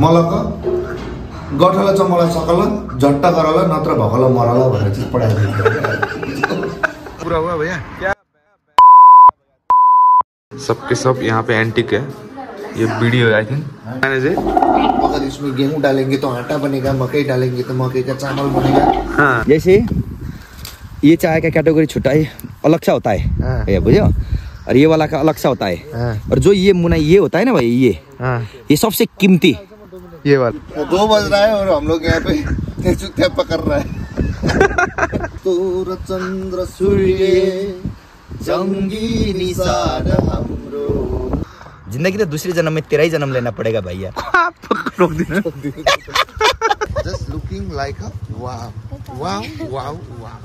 मलक गठला चमला सकल झट्टा करला नत्र भगला मरला भनेर चाहिँ पढाएको पूरा हुआ भैया। क्या सब के सब यहाँ पे एंटिक है ये वीडियो आई थिंक अगर इसमें गेहूं डालेंगे तो आटा बनेगा, मकई डालेंगे तो मकई का चावल बनेगा। हाँ। जैसे ये चाय का कैटेगरी छुटाई अलग सा होता है बुझो और ये वाला का अलग सा होता है और जो ये मुना ये होता है ना भाई ये सबसे कीमती ये वाला। 2 बज रहा है और हम लोग यहाँ पे चुत्या पकड़ रहा है। तोर चंद्र सूर्य जंगी निशान हमरो। जिंदगी तो दूसरे जन्म में तेरा ही जन्म लेना पड़ेगा भैया। Just looking like a wow, wow, wow, wow.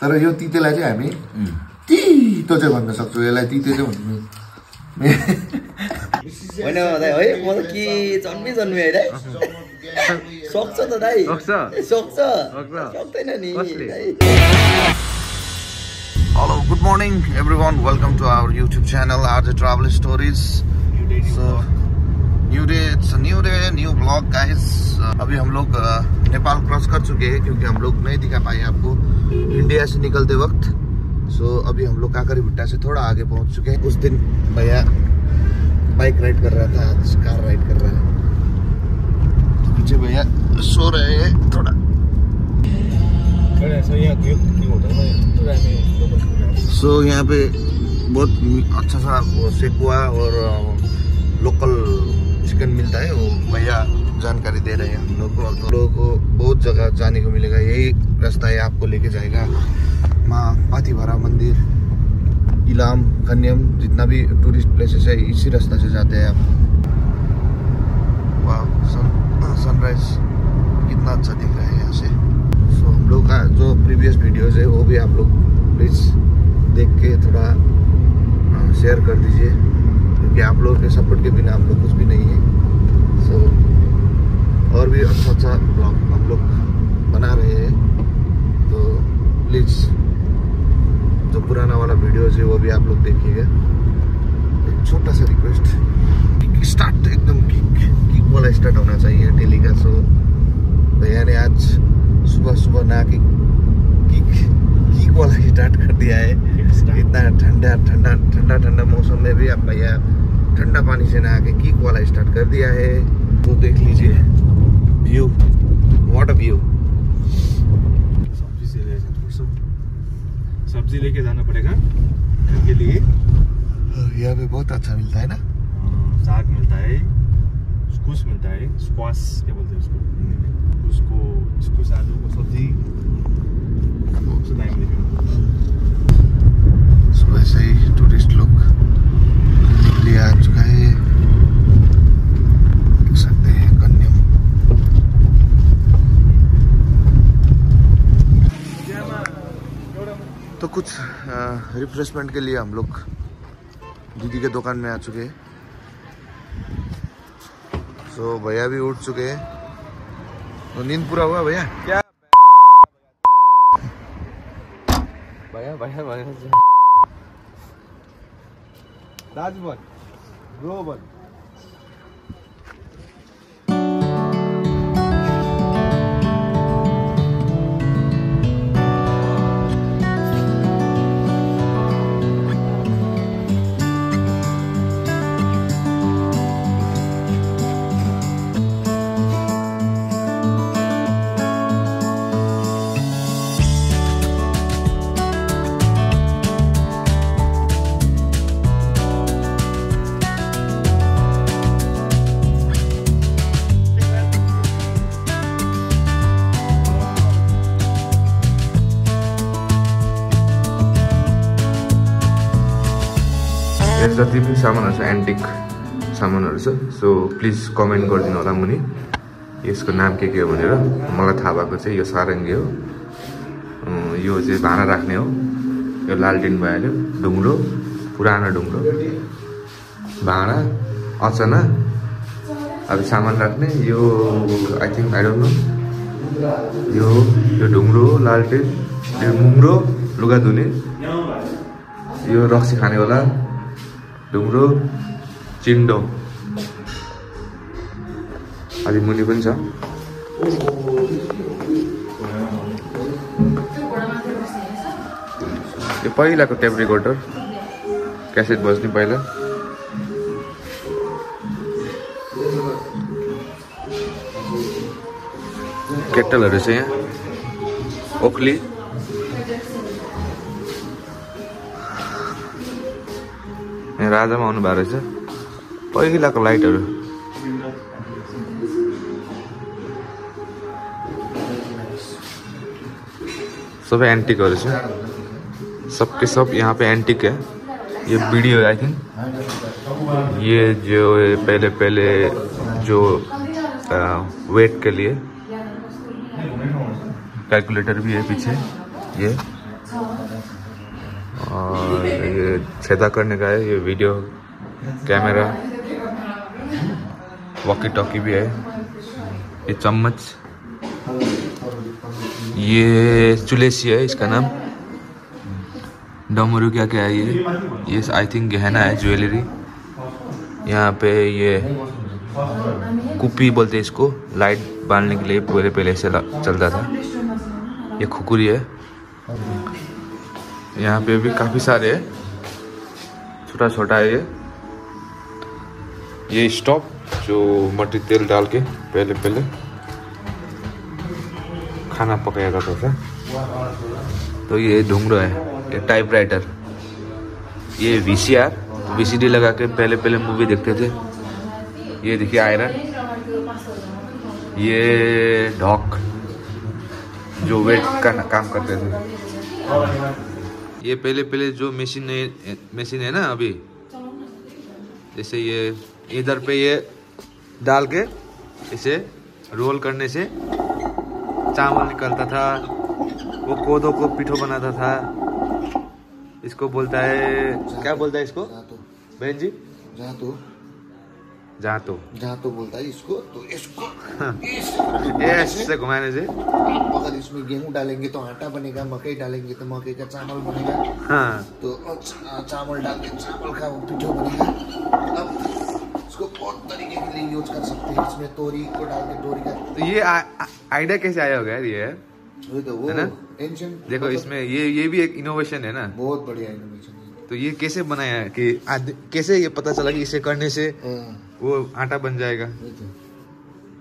तर यो तीतेलाई चाहिँ हामी तीतो चाहिँ भन्न सक्छौँ, यसलाई तीते चाहिँ भन्नु हैन दाइ है म त के जन्मे है दाइ सक्छ त दाइ सक्छ सक्दैन नि दाइ। Hello good morning everyone, welcome to our YouTube channel RJ travel stories. So new day, it's new day new blog guys. अभी हम लोग नेपाल क्रॉस कर चुके हैं क्योंकि हम लोग नहीं दिखा पाए आपको इंडिया से निकलते वक्त। सो अभी हम लोग काकरीभिट्टा से थोड़ा आगे पहुंच चुके हैं। उस दिन भैया बाइक राइड कर रहा था, आज कार राइड कर रहा है। तो पीछे भैया सो रहे हैं थोड़ा। सो यहाँ पे बहुत अच्छा सा सेकुआ और लोकल चिकन मिलता है, वो भैया जानकारी दे रहे हैं हम लोग को। और तो लोगों को बहुत जगह जाने को मिलेगा, यही रास्ता है आपको लेके जाएगा माँ पाथीभरा मंदिर, इलाम, कन्यम, जितना भी टूरिस्ट प्लेसेस है इसी रास्ता से जाते हैं आप। वाह, सनराइज कितना अच्छा दिख रहा है यहाँ से। सो हम लोग का जो प्रीवियस वीडियोज़ है वो भी आप लोग प्लीज़ देख के थोड़ा शेयर कर दीजिए क्योंकि आप लोगों के सपोर्ट के बिना हम लोग कुछ भी नहीं है। सो और भी अच्छा अच्छा ब्लॉग हम लोग बना रहे हैं, तो प्लीज़ जो पुराना वाला वीडियोज़ है वो भी आप लोग देखिएगा। एक छोटा सा रिक्वेस्ट, किक स्टार्ट एकदम किक वाला स्टार्ट होना चाहिए डेली का। सो भैया ने आज सुबह सुबह ना कि किक वाला स्टार्ट कर दिया है। इतना ठंडा ठंडा ठंडा ठंडा मौसम में भी आप भैया ठंडा पानी से नहा के किक वाला स्टार्ट कर दिया है। तो देख लीजिए व्यू, व्हाट अ व्यू। सब्जी लेके जाना पड़ेगा घर के लिए। यहाँ पे बहुत अच्छा मिलता है ना, साग मिलता है, स्क्वैश मिलता है, स्क्वैश क्या बोलते हैं उसको आलू को सब्जी। सो ऐसे ही टूरिस्ट लोग दिल्ली आ चुका है, देख सकते हैं कन्यम। तो कुछ रिफ्रेशमेंट के लिए हम लोग दीदी के दुकान में आ चुके हैं। सो भैया भी उठ चुके हैं, तो नींद पूरा हुआ भैया। क्या भैया भैया भैया राजभवन ग्लोबल। जति पनि सामानहरू छ एन्टिक सामानहरू छ, सो प्लिज कमेन्ट गरिदिनु होला मुनि यसको नाम के हो भनेर। मलाई थाहा भएको चाहिँ यो सारङ्गी हो, यो चाहिँ भाँडा राख्ने हो, यो लालटिन भइहाल्यो, ढुङ्ग्रो पुरानो ढुङ्ग्रो, भाँडा, अचना, अब सामान राख्ने यो I think I don't know, यो ढुङ्ग्रो हो, लालटिन, यो मुङ्ग्रो लुगा धुने, यो रक्सी खानेवाला, ढुङ्ग्रो, चिन्डो। अलि मुनि पनि छ। यो पहिलाको टेप रेकर्डर क्यासेट बज्ने पहिला। केटलहरु छ यहाँ ओखली। यहाँ राजामा आउनु भएको रहेछ। पहिलाको लाइटहरु सब एंटिक हो सबके सब यहाँ पे एंटिक है। ये वीडियो आई थिंक ये जो पहले पहले जो वेट के लिए कैलकुलेटर भी है पीछे ये, और ये छेदा करने का है, ये वीडियो कैमरा, वॉकी टॉकी भी है, ये चम्मच, ये चुलेसी है इसका नाम। डमरू क्या क्या है ये आई थिंक गहना है, ज्वेलरी। यहाँ पे ये कुपी बोलते हैं इसको, लाइट बांधने के लिए पहले पहले से चलता था। ये खुकुरी है। यहाँ पे भी काफ़ी सारे है, छोटा छोटा है ये। ये स्टोव जो मट्टी तेल डाल के पहले पहले खाना पकाया करता था। तो ये ढूंढ रहा है। ये टाइपराइटर, ये वीसीआर वीसीडी लगा के पहले पहले मूवी देखते थे। ये देखिए आयरन, ये ढॉक जो वेट का काम करते थे। ये पहले पहले जो मशीन है ना अभी, जैसे ये इधर पे ये डाल के इसे रोल करने से चावल निकलता था। वो कोदो को पिठो बनाता था। इसको बोलता है, क्या बोलता है इसको बहन जी? जातो। जातो जातो बोलता है इसको। तो इसको ऐसे घुमाने से अगर इसमें गेहूं डालेंगे तो आटा बनेगा, मकई डालेंगे तो मकई का चावल बनेगा। हाँ, तो चावल डाल के चावल का पिठो बनेगा। बहुत तरीके के लिए यूज कर सकते हैं। इसमें तोरी को डाल के तोरी का। तो ये आइडिया कैसे आया होगा ये? तो वो है ना टेंशन देखो इसमें ये भी एक इनोवेशन है ना, बहुत बढ़िया इनोवेशन है। तो ये कैसे बनाया कि कैसे ये पता चला कि इसे करने से वो आटा बन जाएगा,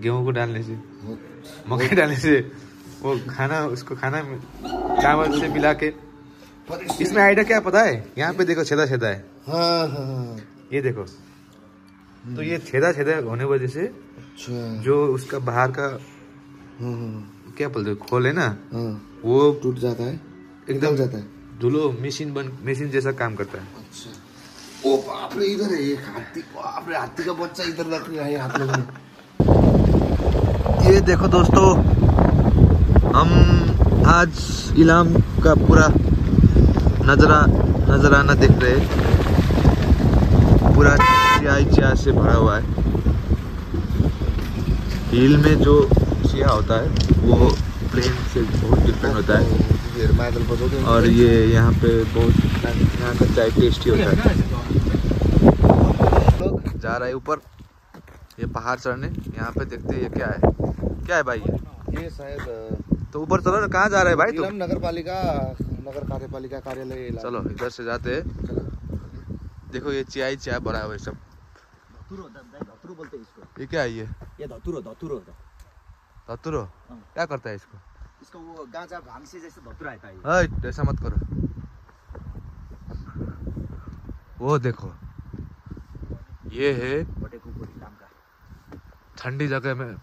गेहूं को डालने से, मकई डालने से वो खाना, उसको खाना चावल से मिला के। इसमें आइडिया क्या पता है? यहाँ पे देखो छेदा छेदा है, ये देखो। तो ये छेदा छेदा होने वजह से जो उसका बाहर का क्या बोलते खोल है ना, वो टूट जाता है, एकदम जाता है। धुलो मशीन जैसा काम करता है। अच्छा। ओ बाप रे, इधर है एक हाथी। बाप रे, हाथी का बच्चा इधर रख रहा है हाथ में। ये देखो दोस्तों, हम आज इलाम का पूरा नजराना देख रहे हैं। पूरा चिया से भरा हुआ है। हिल में जो चिया होता है वो प्लेन से बहुत डिफरेंट होता है। और ये यहाँ पे बहुत, यहाँ का चाय टेस्टी होता है। जा रहा है ऊपर ये पहाड़ चढ़ने। यहाँ पे देखते हैं ये क्या है भाई? ये शायद, तो ऊपर चलो ना। कहाँ जा रहे हैं भाई? तुम नगर कार्यपालिका कार्यालय। चलो इधर से जाते हैं। देखो ये चिया भरा हुआ है सब। धतुरो बोलते हैं इसको। ये क्या है? ये धतुरो क्या करता है इसको? वो गांजा भांसे जैसे धतुरा आता है। ए ऐसा मत करो। वो देखो, ये है ठंडी जगह में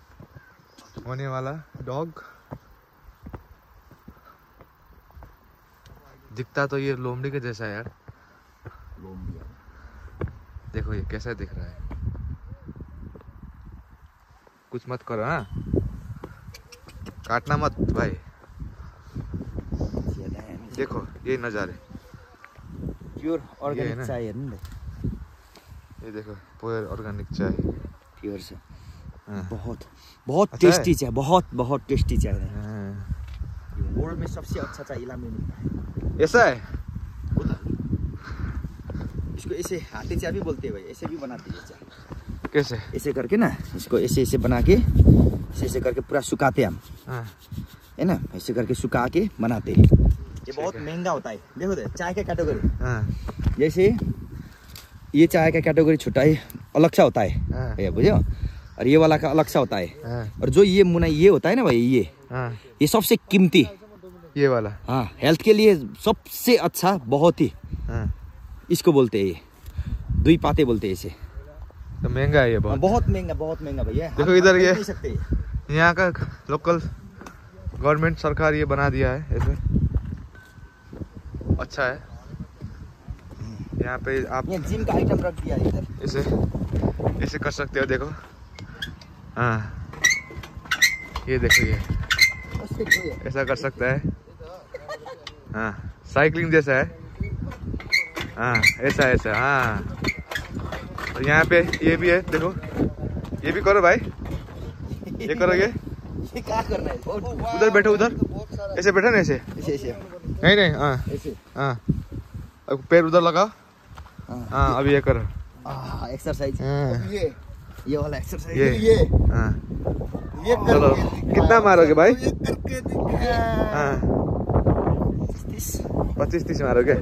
होने वाला डॉग। दिखता तो ये लोमड़ी के जैसा है यार। देखो ये कैसा दिख रहा है। कुछ मत करो ना, काटना मत भाई। देखो ये नजारे, प्योर ऑर्गेनिक चाय है ना। ये देखो प्योर ऑर्गेनिक चाय, प्योर से बहुत बहुत टेस्टी चाय, बहुत टेस्टी चाय है। वर्ल्ड में सबसे अच्छा चाय इलाम में मिलता है। ऐसा है। इसको ऐसे हाथी चाय भी बोलते हैं भाई, ऐसे भी बनाते हैं चाय। कैसे? ऐसे करके ना, इसको ऐसे ऐसे बना के ऐसे करके पूरा सुखाते हम, है ना, ऐसे करके सुखा के बनाते हैं। ये बहुत महंगा होता है, देखो तो चाय का कैटेगरी, जैसे ये चाय का कैटेगरी छोटा है, अलग सा होता है भैया, बुझो, और ये वाला का अलग सा होता है, और जो ये मुना ये होता है ना भाई, ये सबसे कीमती ये वाला, हाँ, हेल्थ के लिए सबसे अच्छा, बहुत ही, इसको बोलते हैं ये दुई पाते बोलते हैं इसे। तो महंगा है ये बहुत, बहुत महंगा भैया। देखो इधर ये यहाँ का लोकल गवर्नमेंट सरकार ये बना दिया है, ऐसे अच्छा है। यहाँ पे आप जिम का आइटम रख दिया है इधर, इसे इसे कर सकते हो। देखो हाँ, ये देखो ये ऐसा कर सकता है, हाँ, साइकिलिंग जैसा है, हाँ, ऐसा ऐसा, हाँ। और यहाँ पे ये भी है, देखो ये भी करो भाई, ये करोगे क्या करना है? उधर बैठो, उधर ऐसे बैठो ना, ऐसे नहीं, हाँ हाँ, पैर उधर लगाओ, हाँ, अब ये करो एक्सरसाइज, ये वाला एक्सरसाइज, ये हाँ, चलो कितना मारोगे भाई? 25-30 मारोगे।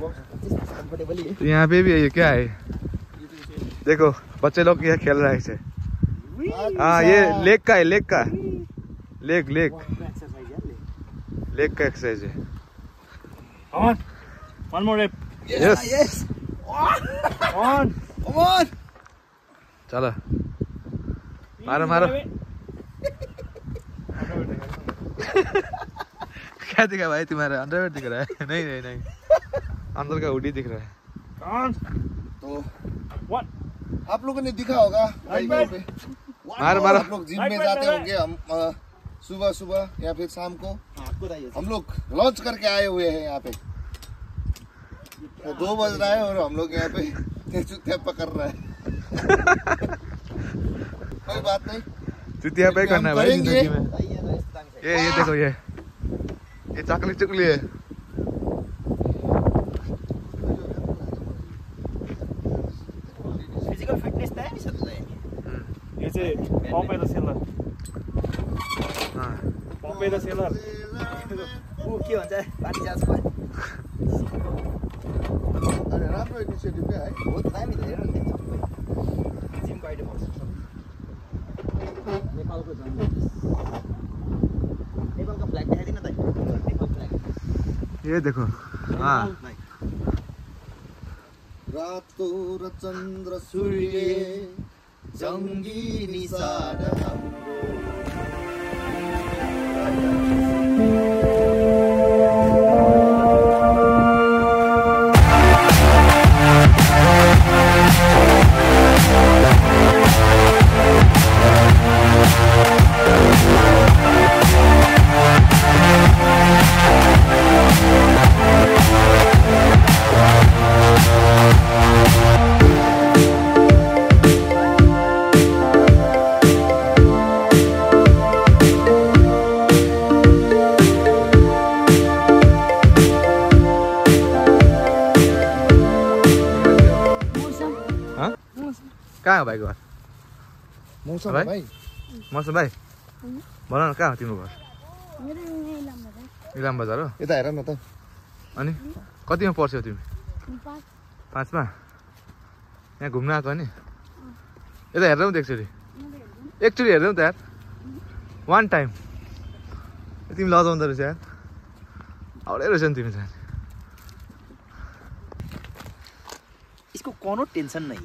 तो यहाँ पे भी है, ये क्या है? देखो बच्चे लोग ये खेल रहे हैं इसे, हाँ, ये लेग का है, लेग का, लेग लेग लेग का एक्सरसाइज है। One more rep. Yes. Yes. Come on. चलो मारो मारो। क्या दिखा भाई तुम्हारा? अंडरवेयर दिख रहा है? नहीं नहीं नहीं, अंदर का हुडी दिख रहा है। तो आप लोगों ने दिखा होगा, लोग जिम में जाते होंगे, हम सुबह सुबह या फिर शाम को हम लोग लॉन्च करके आए हुए हैं यहाँ पे। तो 2 बज रहा है और हम लोग यहाँ पे चुतिया पकड़ रहा है। कोई बात नहीं, चुतिया पे करना है भाई जिंदगी में। ये देखो ये चकली चुकली है। ये देखो, हाँ, रातो चंद्र सूर्य जंगी निसार। भाई घर मौसम भाई, मौसम भाई भन न कहाँ हो तिम्रो घर? इलाम बजार हो। यता हेर न त, अनि कतिमा पढ्छौ तिमी? 5मा। यहाँ घुम्न आएको नि, यता हेर्दै देख्छौ रे, एकचोटि हेर्दै त यार, वान टाइम तिमी लजाउँदो रहेछ यार, आउडै रहेछ नि तिमी त। इसको कोनो टेन्सन नै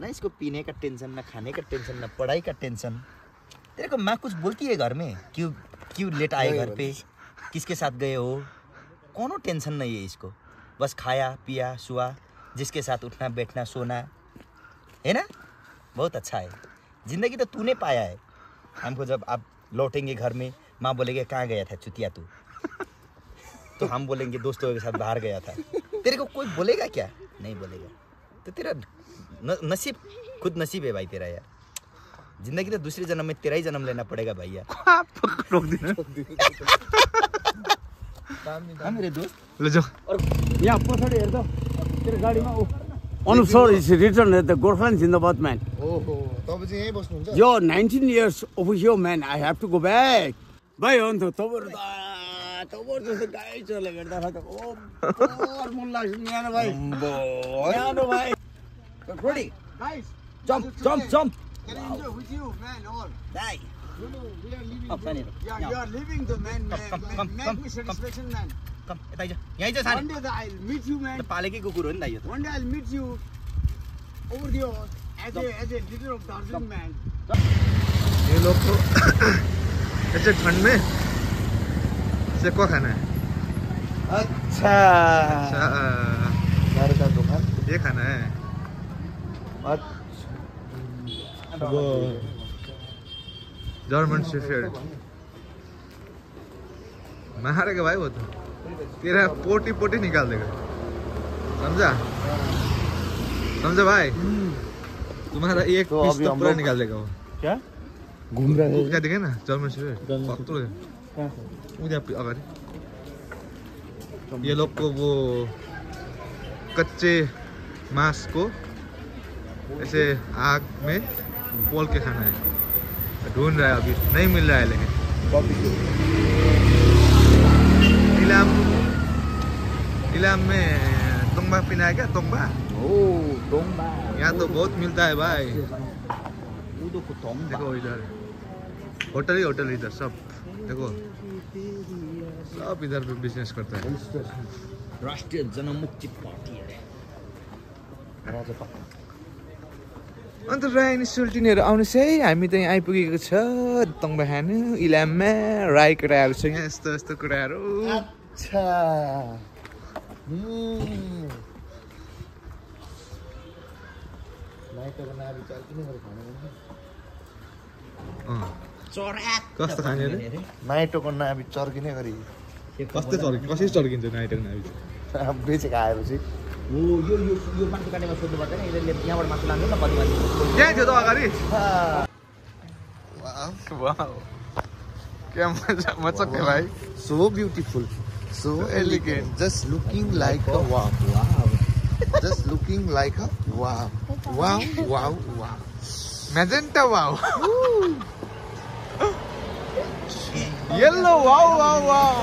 है ना, इसको पीने का टेंशन, ना खाने का टेंशन, ना पढ़ाई का टेंशन। तेरे को माँ कुछ बोलती है घर में, क्यों लेट आए घर पे, किसके साथ गए हो? कोनो टेंशन नहीं है इसको, बस खाया पिया सुआ, जिसके साथ उठना बैठना सोना है ना। बहुत अच्छा है ज़िंदगी, तो तूने पाया है। हमको जब आप लौटेंगे घर में, माँ बोलेंगे कहाँ गया था चुतिया तू? तो हम बोलेंगे दोस्तों के साथ बाहर गया था। तेरे को कोई बोलेगा क्या? नहीं बोलेगा। तो तेरा नसीब, खुद नसीब है भाई तेरा यार। जिंदगी तो दूसरे जन्म में तेरा ही जन्म लेना पड़ेगा भाई यार। रोक देना मेरे दोस्त, ले जाओ। और यहाँ पर खड़े हेर दो, तेरे गाड़ी में Anup sir is written as the Gorkhan Zindabad man. Oh, yo, 19 years over here, man. I have to go back. Bye, Anto. Ready? Guys, jump. Wow. Enjoy with you, man, all. Die. No, we are leaving. Oh, yeah, no. You are leaving the man. Make me satisfaction, man. Come, one day I'll meet you, man. One day I'll meet you over there as a leader of Darjeeling, man. ये लोग तो ऐसे ठंड में से क्या खाना है? अच्छा। घर का दुकान ये खाना है। वो जर्मन शेफर्ड मारेगा भाई, वो तो तेरा पोटी निकाल देगा, समझा भाई? तुम्हारा एक पीस तो पूरा निकाल देगा वो। क्या घूम रहा है क्या? देखे ना जर्मन शेफर्ड अगर ये लोग को वो कच्चे मांस को ऐसे आग में पोल के खाना है। ढूंढ रहा है, अभी नहीं मिल रहा है, लेकिन इलाम में तोंबा पीना है क्या? तोंबा यहाँ तो बहुत मिलता है भाई। देखो इधर होटल इधर सब, देखो सब इधर पे बिजनेस करता है। राष्ट्रीय जनमुक्ति पार्टी है। अन्त राई सुल्टिनहरु आउनुस है, हामी त यहाँ आइपुगेको छ। तङबा खानु इलाममा राई कुराहरु छ, यहाँ यस्तो कुराहरु। अच्छा कस्तो खाने रे? नाइटोको नाभि चर्किने गरी कसरी चर्किन्छ नाइटोको नाभि? बेचे खाएपछि वो यो पान दुकाने में सोध्नु पर्दैन, इले यहाँबाट मासु लान्नु न कति मासु त्यही थियो त अगाडि। वाओ क्या मजा मचक है भाई। So beautiful, so elegant, just looking like a wow, just looking like a wow wow wow wow magenta wow yellow wow wow wow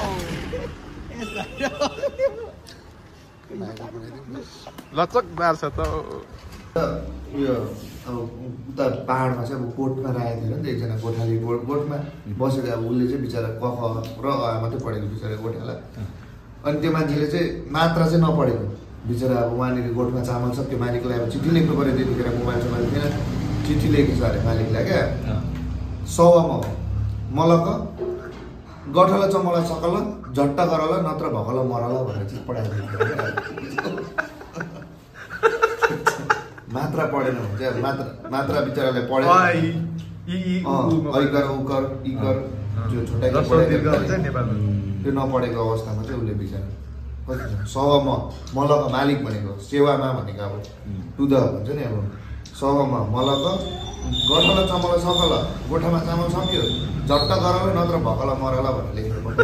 लचक बार छ त। यो अब उता पहाडमा चाहिँ अब कोटमा राखेको थियो नि एकजना गोठाली, गोठमा बसेर अब उसले चाहिँ बिचरा क ख र अ मात्रै पढेको बिचरा गोठाला। अनि त्यो मान्छेले चाहिँ मात्रा चाहिँ नपढेको बिचरा, अब उहाँले गोठमा चामल छ, त्यो मालिकलाई अब चिठी लेख्नु पर्यो। त्यतिखेर मोबाइलमा थिएन, चिठी लेखेको छ अरे मालिकलाई क्या। सवामा मलक गठल चमला सकल झट्ट गरल नत्र भकल मरल भनेर चाहिँ पढाइदिन्छ। मात्रा पढेन भने चाहिँ मात्रा बिचराले पढेन। कर उ कर इ कर जो छोटाइको पढेको हुन्छ नेपालमा, त्यो नपढेको अवस्थामा चाहिँ उसले बिचरा कति सवम मलक मालिक भनेको सेवामा भनेको अब टु द हुन्छ नि। अब सवम मलक गठल चमल सकल गोठामा चामल सक्यो झट्ट गरल नत्र भकल मरल भनेर लेख्नु पर्छ।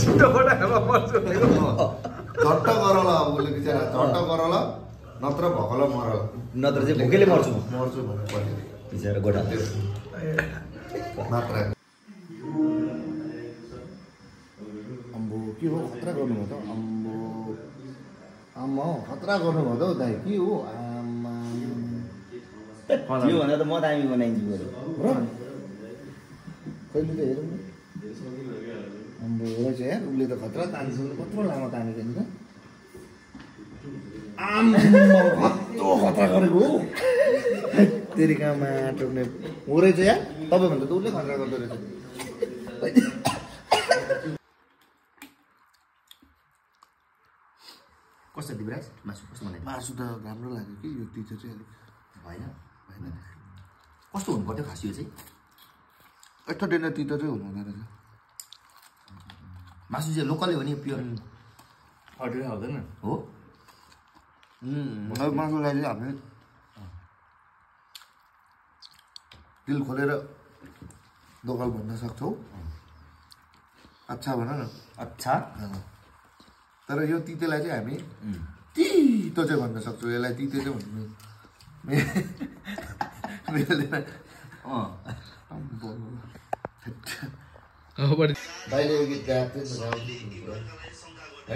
छिटो गराला मर्छ झट्ट गरल, उसले बिचरा झट्ट गरल नत्र भकल मरल, नत्र चाहिँ भोकेले मर्छु भन्नु पर्यो बिचरा गोठाले। मात्र अम्बो के हो खतरा गर्नु भयो त? अम्बो आमा खतरा गर्नु भयो त दाइ? के हो आमा यो भन्दा त म दामी बनाइदिन्छु बरु। कहिले त हेरौँ न हाम्रो चाहिँ यार, उसले त खतरा तानेको छ, कत्रो लामो तानेको नि त। आम्मा कत्रो खतरा गरेको हो तेरी काममा टोक्ने हो रहेछ यार, तपाईँभन्दा त उसले खतरा गर्दो रहेछ। कस्तो दिवराज मासु कस्तो बनायो? मासु त राम्रो लाग्यो कि यो तितो चाहिँ अलिक होइन। कस्तो हुनु पर्थ्यो खास? यो चाहिँ यत्रो डेना तितो चाहिँ हुनु हुँदैन रहेछ। मासु चाहिँ लोकल हो नि, प्योर अर्डर आउँदैन हो। मासुलाई चाहिँ हामीले दिल खोलेर लोकल भन्न सक्छौँ। अच्छा भन न, अच्छा। तर यो तितेलाई चाहिँ हामी तीतो चाहिँ भन्न सक्छु, यसलाई तीतो चाहिँ भन्नु मिल्दैन। भाइले यो गीत गाएको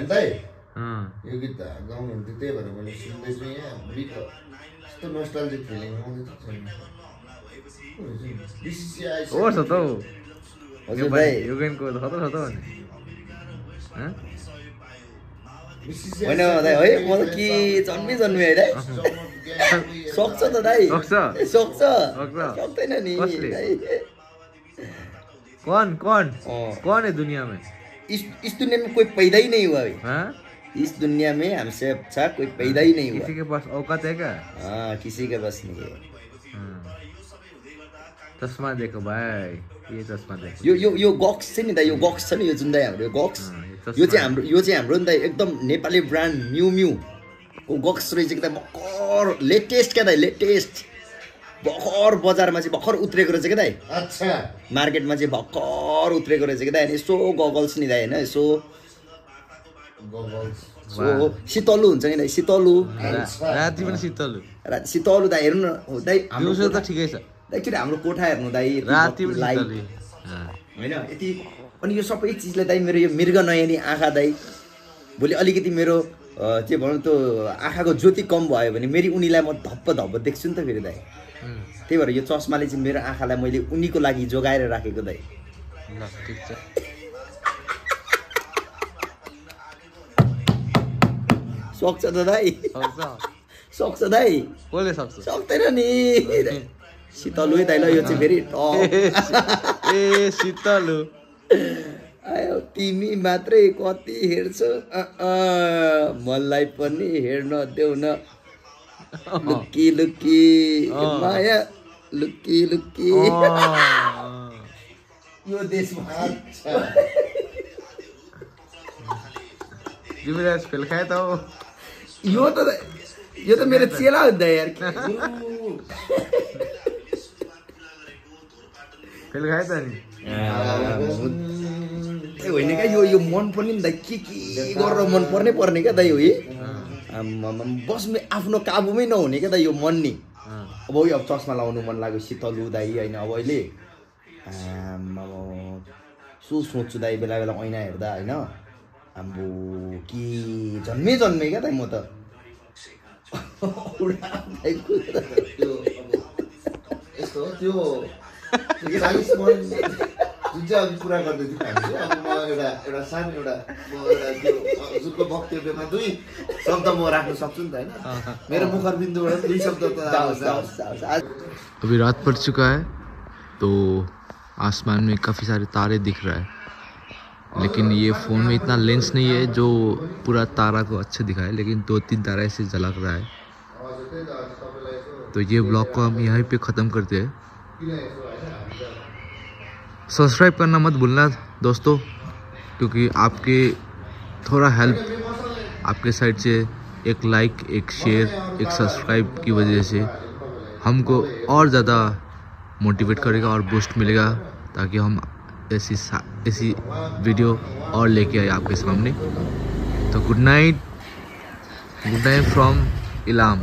भाइ यो गीत त गाउनुहुन्थ्यो, त्यही भएर मैले सुन्दैछु। यहाँ बिटो यस्तो नोस्टाल्जिक फिलिङ आउँदैछ हजुर भाइ। यो गानको त खतरा छ त भने होइन दाइ है, म त के जन्मै जन्मे है दाइ। सक्छ त दाइ, सक्छ सक्दैन नि दाइ। कौन कौन कौन है दुनिया में, इस दुनिया में कोई पैदा ही नहीं हुआ भाई। हाँ? इस दुनिया में हमसे अच्छा कोई पैदा ही नहीं हुआ। किसी के पास औकात है क्या? हाँ किसी के पास नहीं है। चश्मा देखो भाई, ये चश्मा देखो। यो गॉक्स छ नि दाइ, यो गॉक्स छ नि, यो जुन दाइ हाम्रो गॉक्स, यो चाहिँ हाम्रो नि त एकदम नेपाली ब्रान्ड म्यु म्यु को गक्स रहेछ कि त। भर्खर लेटेस्ट क्या दाइ, लेटेस्ट भर्खर बजारमा चाहिँ भर्खर उत्रेको रहेछ क्या दाइ। अच्छा मार्केटमा चाहिँ भर्खर उत्रेको रहेछ क्या दाइ। अनि यसो गगल्स नि दाइ हैन, यसो गगल्स सो शीतलु हुन्छ नि दाइ, शीतलु राति पनि शीतलु राति शीतलु दाइ। हेर्नु न दाइ हाम्रो त ठिकै छ दाइ, किन हाम्रो कोठा हेर्नु दाइ राति पनि शीतलु हैन यति। अनि यो सबै चिजले दाइ मेरो यो मृग नयनी आँखा दाइ भोलि अलिकति मेरो के भनौँ त्यो आँखाको ज्योति कम भयो भने मेरी उनीलाई म धप्प धप्प देख्छु नि त फेरि दाइ। त्यही भएर यो चस्माले चाहिँ मेरो आँखालाई मैले उनीको लागि जोगाएर राखेको दाइ। सक्छ त दाइ, सक्छ दाइ, कसले सक्छ? सक्दैन नि शीतलु है दाइ। ल यो चाहिँ फेरि ए शीतलु आयो, तिमी मात्रै कति हेर्छौ, मलाई पनि हेर्न देऊ न। लुकी लुकी माया, लुकी लुकी यो देशमा जिम्मेदार फेल खाए त हो। यो त मेरो चेला हो नि यार, फेल खाए त नि होइन क्या। यो मन पर्ने नि दाइ, के गरेर मन पर्नै पर्ने क्या दाइ। बस आफ्नो काबुमै नहुने क्या दाइ यो मन नि। अब यो चस्मा लाउनु मन लाग्यो शीतलु दाइ होइन। अब अहिले सो सोच्छु दाइ बेला बेला ऐना हेर्दा होइन, हाम्रो कि जन्मे जन्मे क्या दाइ। म त यस्तो त्यो जुन चाहिँ अघि कुरा गर्दै थियौँ हामीले, अब म एउटा सानो एउटा त्यो हजुरको वक्तव्यमा दुई शब्द म राख्न सक्छु नि त होइन। मेरो मुखर बिन्दुबाट दुई शब्द त अभी रात पड़ चुका है तो आसमान में काफ़ी सारे तारे दिख रहा है, लेकिन ये फ़ोन में इतना लेंस नहीं है जो पूरा तारा को अच्छे दिखाए, लेकिन 2-3 तारा ऐसे झलक रहा है। तो ये ब्लॉग को हम यहीं पे ख़त्म करते हैं। सब्सक्राइब करना मत भूलना दोस्तों, क्योंकि आपके थोड़ा हेल्प आपके साइड से, एक लाइक, एक शेयर, एक सब्सक्राइब की वजह से हमको और ज़्यादा मोटिवेट करेगा और बूस्ट मिलेगा, ताकि हम ऐसी वीडियो और लेके आए आपके सामने। तो गुड नाइट फ्रॉम इलाम।